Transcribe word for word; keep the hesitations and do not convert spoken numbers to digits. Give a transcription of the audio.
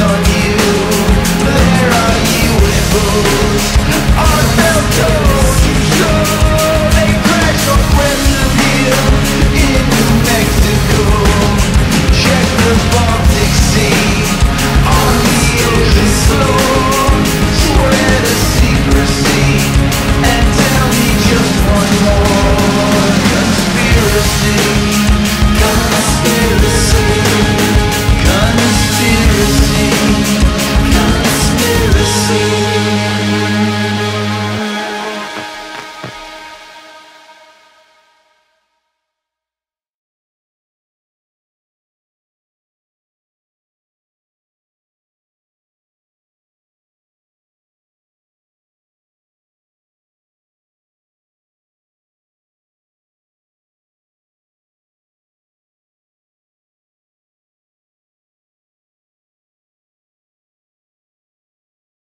on you.